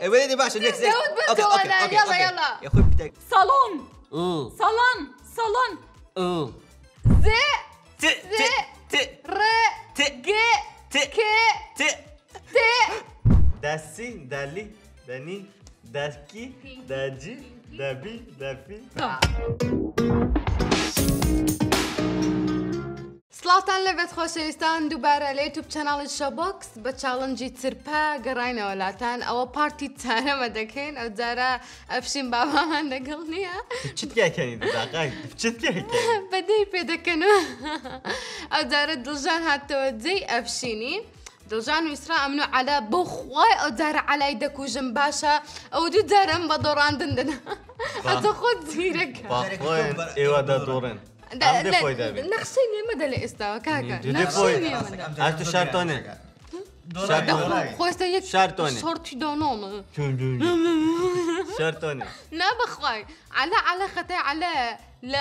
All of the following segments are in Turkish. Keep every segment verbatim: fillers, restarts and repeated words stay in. Evveli de başla. Next. Okay, okay, okay. Yalla yalla. Ya bir tek. Salon. Iı. Salon. Salon. Iı. Z. T. T. T. R. T. G. T. K. T. T. Dersin, derli, deni, derki, derci, derbi, derfi. سلامتان لباد خوشیستان دوباره لیتوب چنل شابکس با چالنجی ترپا گراین اولاتان او پارتی تانه مدکن او داره افشین بابا من دگل نیا چیت که کنید دقیق چیت که کنید بدهی پیدا کنو او داره دلجان حتی دی افشینی دلجان و اسرا امنو علا بخوای او داره علای دکو جنباشا او دو دارم با دوران دندن او خود زیرک بخوای ایو دا دورن ام دفوی داریم. نخشینی مدل است و کاکا. نخشینی مدل. از تو شرطانه. شرطانه. خواسته یک شرطانه. شرطی دانانه. شرطانه. نه بخوای. علا علا خطه علا ل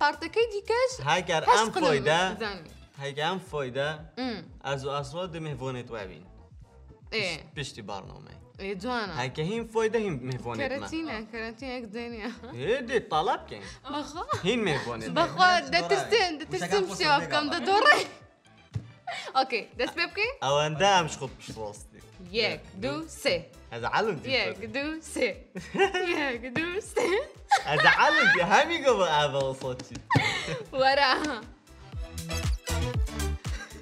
پارتکی دیکش. هیچ ام فایده. هیچ ام فایده. از اسرار مهوانت و بین. پشتی برنامه. جوانا. هیچ هم فایده هم مهوانت ما. کراتینه کراتینه یک دنیا. یه دی طلب کن. بخوا. هم مهوانت. بخوا دتستم دتستم شیاب کم دادوره. OK دست بپکی. اون دام شد پشتوستی. یک دو سه. از علم دی. یک دو سه. یک دو سه. از علم دی همیگه با اول صوتی. ورا.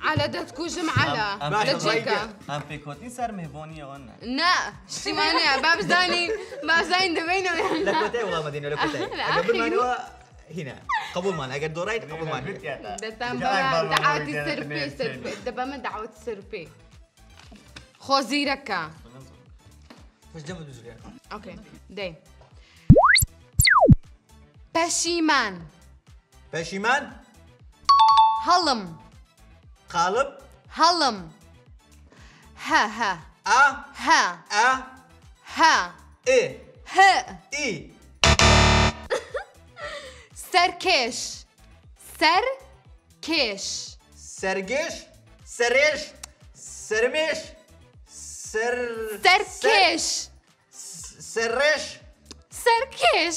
على دتكوجم على لجيكا هم فيكوتين سر مهواني اون لا شي مانع باب زاني باب زين دبينه لا كوتي والله مدينه لا كوتي قبل ما هو هنا قبل ما انا قدو رايت قبل ما دعوت السربي سربي دابا ما دعوت السربي خوزيركا واش جنب دوزلي اوكي داي بشيمان بشيمان هلم Kalıp Halım Ha ha A Ha A Ha E H İ Serkeş Serkeş Sergeş Sereş Sermiş Ser Serkeş Sereş Serkeş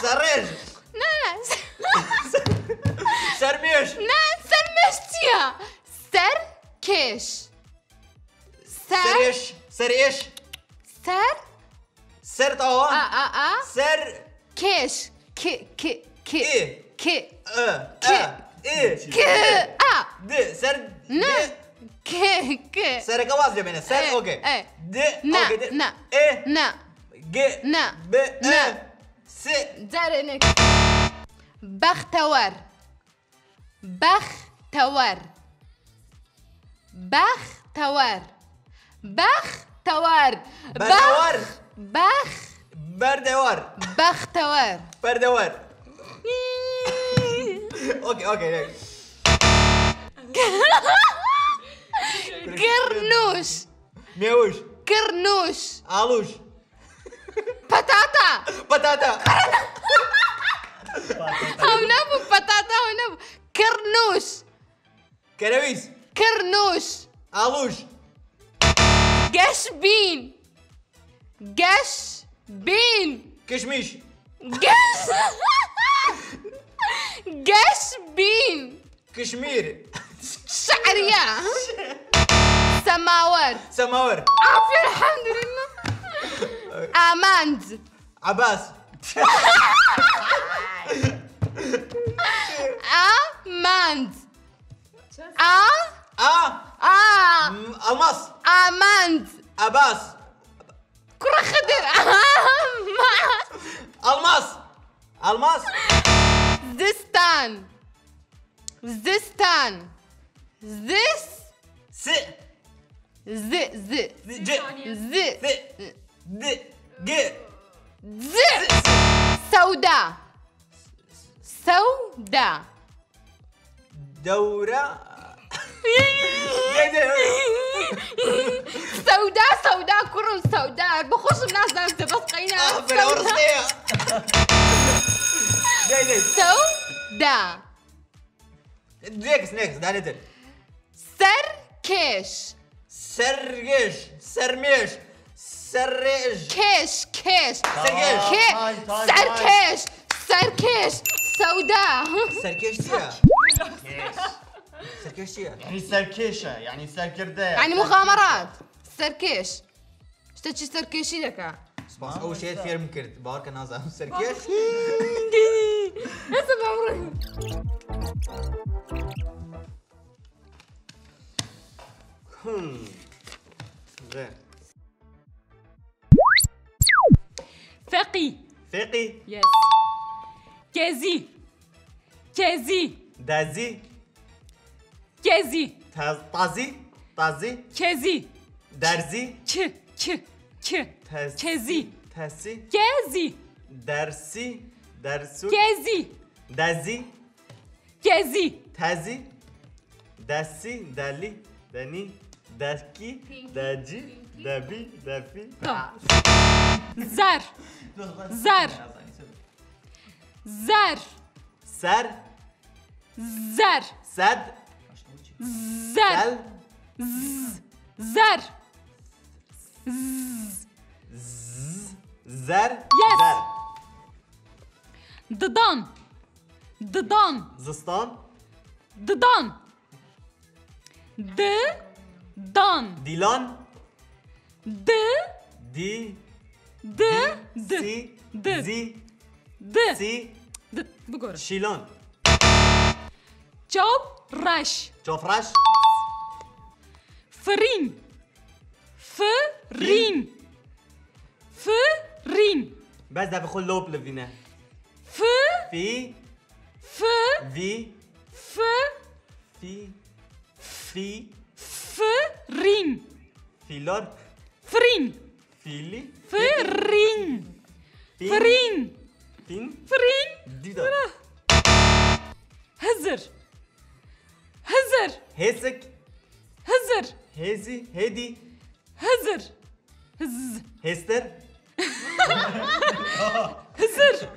Sereş Ne ne Sermiş Ne sermiş diye Serkeş. Ser. Seriş. Seriş. Ser. Ser tao. A a a. Ser. Keş. Ki ki ki. I. Ki. I. I. Ki. A. D. Ser. Ne. Ki ki. Ser kavaz ya beni. Ser okay. E. D. Okay. Na. E. Na. G. Na. B. Na. S. Derenek. Bahtawar. Bahtawar. Bahtawar Bahtawar Berdewar Bakh Berdewar Bahtawar Berdewar Okay, okay, next Kernuş Meuş Kernuş Aluş Patata Patata Havna bu patata havna bu Kernuş Kereviz Kırnuş Aluş Geşbin Geşbin Kışmış Geş Geşbin Kışmir Şariye Semavar Semavar Afiye elhamdülillah Amand Abbas Amand A A. A. Almas. Amand. Abbas. Kurakhdir. Almas. Almas. Zistan. Zistan. Zis. Z. Z. Z. Z. Z. D. G. Z. Sauda. Sauda. Daura. سوداء سوداء كرون سوداء بخش الناس لازم تبصقينا سوداء نيكس نيكس ده نتر سركش سركش سرميش Serreş. Keş, keş. Serkeş. Keş. Serkeş. Serkeş. Sevda. Serkeş diyor. Keş. Serkeş diyor. Yani serkeşe, yani serkerde. Yani مخامرات. Serkeş. İşte çi serkeşi de ka. Bas o şey firm kırdı. Barka nazam serkeş. Nasıl bağırıyor? Hmm. Güzel. Feki. Feki. Yes. Kezi. Kezi. Dazi. Kezi. Tazi. Tazi. Kezi. Derzi. K. K. K. Kezi. Tesi. Kezi. Dersi. Dersu. Kezi. Dazi. Kezi. Tazi. Dasi. Dali. Dani. Derki, derci, derbi, derfi. Zer. Zer. Zer. Ser. Zer. Sed. Zer. Z. Zer. Z. Zer. Yes. Zer. Dıdan. Dıdan. Zıstan. Dıdan. Dı. Dan. Dilan. D. Di. D. D. Si. D. Zi. D. Si. D. Bu kadar. Şilan. Çavraş. Çavraş. Fırın. Fırın. Fırın. Baz da bıxol lop levine. F. Fi. F. Vi. F. Fi. Fi. Fırın. Filor. Fırın. Fili. Fırın. Fırın. Fin. Fırın. Dida. Hazır. Hazır. Hesek. Hazır. Hezi. Hedi. Hazır. Hız. Hester. Hazır.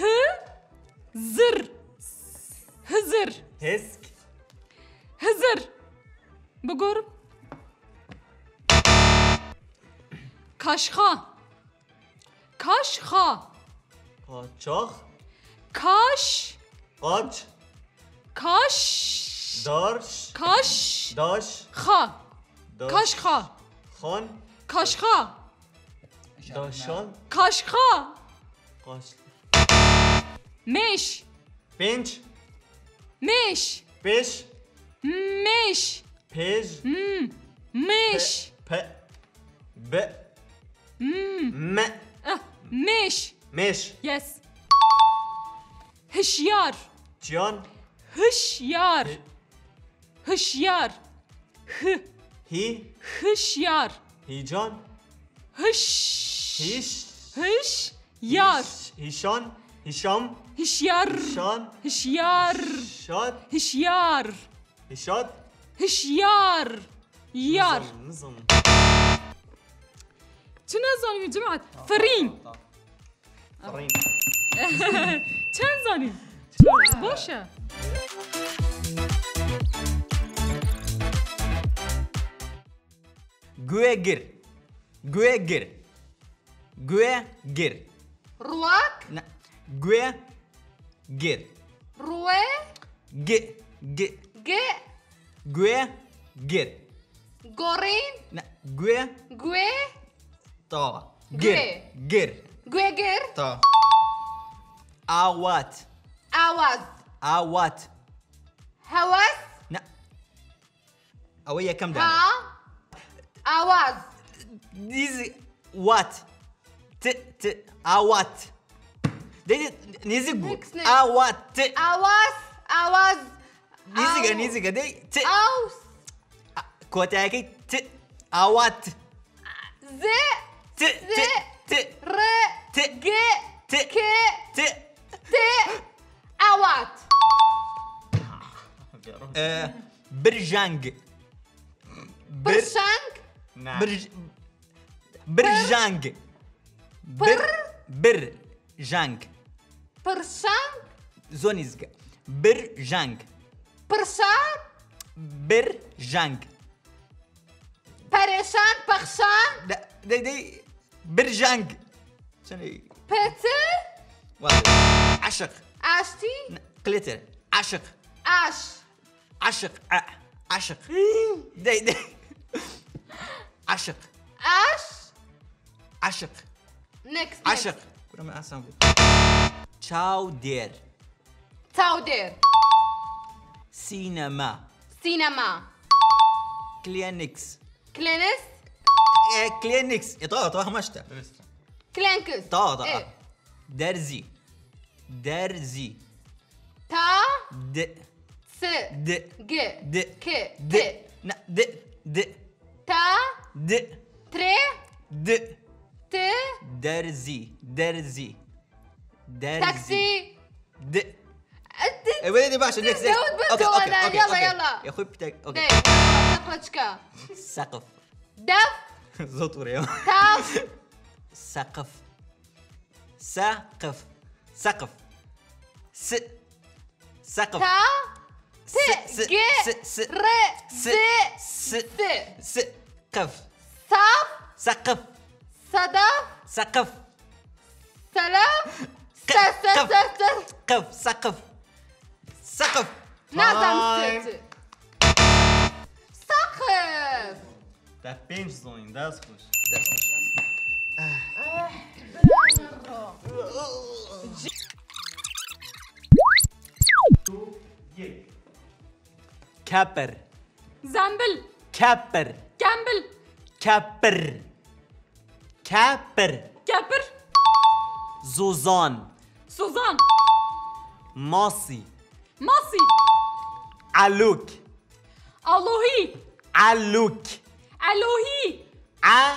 Hı. Zır. Hazır. Hesk. Hazır. Bugur. Kaşha. Kaşha. Kaçak. Kaş. Kaç. Kaş. Darş. Kaş. Daş. Ha. Kaşha. Han. Kaşha. Daşan. Kaşha. Kaş. Meş. Pinç. Meş. Peş. Meş. Pej. M. Meş. P. B. M. Meş. Meş. Yes. Hışyar. Can. Hışyar. Hışyar. Hı. Hi. Hışyar. Hican. Hış. Hiş. Hış. Yar. Hişan. Hişam. Hışyar. Hişan. Hışyar. Hışat. Hışyar. Hışat. Hışyar. Yar. Tünazanı bir cemaat. Fırın. Fırın. Tünazanı. Boşa. Güe gir. Güe gir. Güe gir. Ruak. Güe gir. Rue. Ge. Ge. Ge. Güe gir. Gorin. Ne? Güe. Güe. Ta. Gir. Gir. Güe gir. Ta. Avat. Avat. Avat. Havas. Ne? Avaya kam dana? Ha. Avat. Dizi. What? T t. Avat. Dedi nizi bu. Avat. Avas. Avaz. Niziga niziga dey t. Aus. Kotaki t. Awat. Z. T t t. R. T g. T k. T t. Awat. Birjang. Birjang. Birjang. Bir. Birjang. Birjang. Zonizga. Birjang. Perşan. Birjang. P. Perişan, pakşan. De de bir jang. Seni. Pete. Vallahi. Aşık. Aşti. Glitter. Aşık. Aş. Aşık. Aşık. De de. Aşık. Aş. Aşık. Next. Aşık. Buramı asam. Çavder. Çavder. Sinema. Sinema. Kliniks. Klinis. Kliniks. Ita ta hamaşta. Klinküs. Ta ta. Derzi. Derzi. Ta. D. S. D. G. D. K. D. Na. D. D. Ta. D. Tre. D. T. Derzi. Derzi. Derzi. Taksi. D. Evet ne başa next. Okey okey okey. Ya koy bir tek. Okey. Sakıfçka. Sakıf. Daf. Zot vuruyor. Taf. Sakıf. Sakıf. Sakıf. S. Sakıf. Ta. T. G. R. S. S. S. Sakıf. Saf. Sakıf. Sadaf. Sakıf. Selam. Ses ses ses. Sakıf. Sakıf. Sakıf. Nazam seti. Sakıf. Te pięć zloń, da skuś. Da skuś. Kaper. Zambel. Kaper. Kambel. Kaper. Kaper. Kaper. Zuzan. Suzan. Masi. Masi. Aluk. Alohi. Aluk. Alohi. A.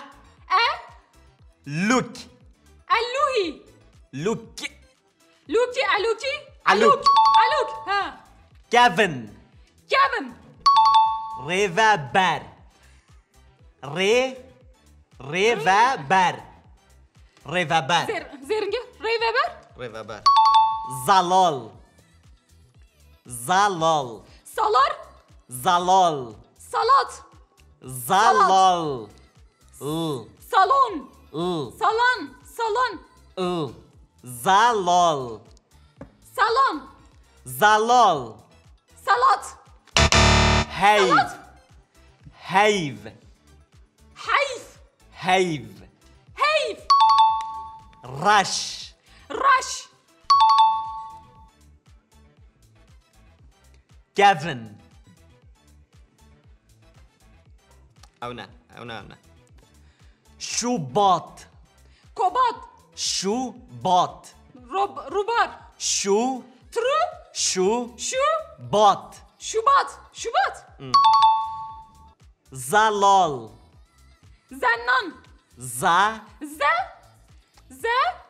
A. Luk. Alohi. Luk. Luki. Aluki. Aluk. Aluk. Ha. Kevin. Kevin. Reverber. Re. Reverber. Reverber. Zer. Zeringe. Reverber. Reverber. Zalol. Zalol. Salar. Zalol. Salat. Zalol. L. Salon. L. Salan. Salon. L. Zalol. Salon. Zalol. Salat. Hayv. Hayv. Hayv. Hayv. Hayv. Raş. Raş. Kevin. Avna, avna, avna. Şubat. Kobat. Şubat. Rob, rubar. Şu. Tru. Şu. Şu. Bat. Şubat. Şubat. Hmm. Zalal. Zennan. Za. Z. Z.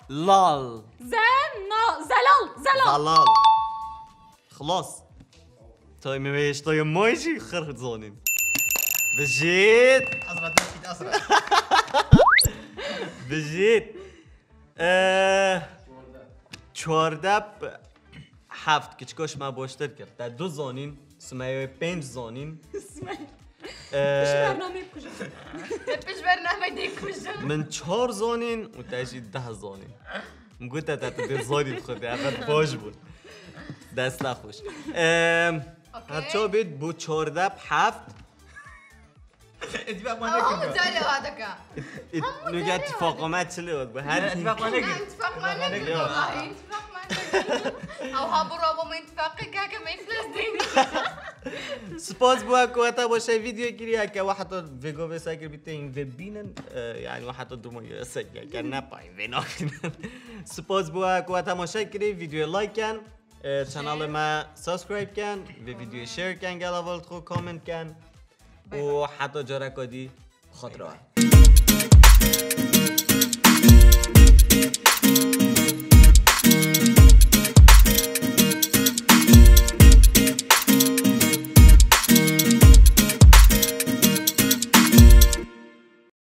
Lal. Zenna. Zelal. Zelal. Zalal. Xlos. طيب ما ايش طيب ما يجي خرخ زونين بجيت اسرع دقيت اسرع بجيت ا چهارده هفت کیچکوش ما باشتر کرد در دو زونین سمایه پنج زونین پیش برنامه کجا پیش برنامه دیکوجا من چهار زونین و تاجی ده زونین گوته تا تدیر زونین خود اول باش بود دست نخوش هرچا بید بود چارده هفت اتفاق ما نکن بود نگه اتفاق ما چلی بود اتفاق ما نکن اتفاق ما نکن او ها برو با اتفاقی که که میفلس دینی سپاس بوا کوتا باشه ویدیو گیری که وحطا ویگو بساکر بیتین ویبینن یعنی وحطا دومو یسکر که نپاین ویناکنن سپاس بوا کوتا ماشه کری ویدیو لایک کن کانالم سابسکرایب کن و ویدیو شیر کن گلاوالت خو کامنت کن و حتی جرکادی خاطره